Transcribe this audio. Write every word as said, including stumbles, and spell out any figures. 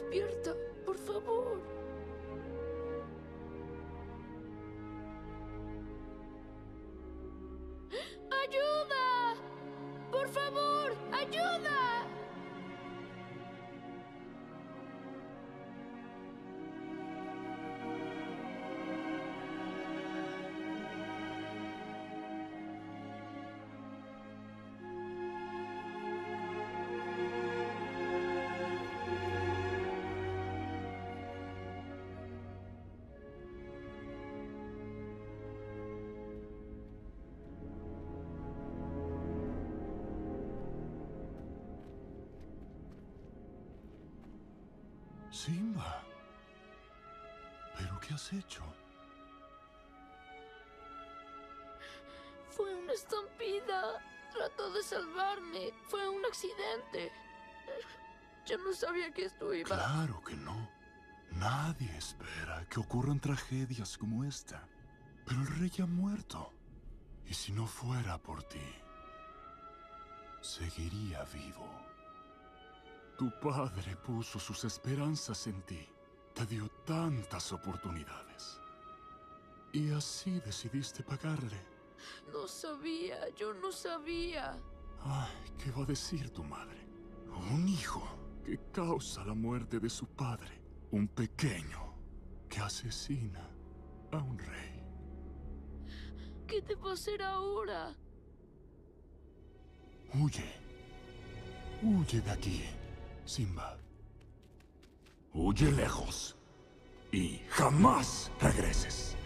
despierta, por favor. ¡Ayuda! ¡Por favor, ayuda! Simba, ¿pero qué has hecho? Fue una estampida. Trató de salvarme. Fue un accidente. Yo no sabía que esto iba. Claro que no. Nadie espera que ocurran tragedias como esta. Pero el rey ha muerto. Y si no fuera por ti, seguiría vivo. Tu padre puso sus esperanzas en ti. Te dio tantas oportunidades. Y así decidiste pagarle. No sabía, yo no sabía. Ay, ¿qué va a decir tu madre? Un hijo que causa la muerte de su padre. Un pequeño que asesina a un rey. ¿Qué te va a hacer ahora? Huye. Huye de aquí. Simba, huye lejos y jamás regreses.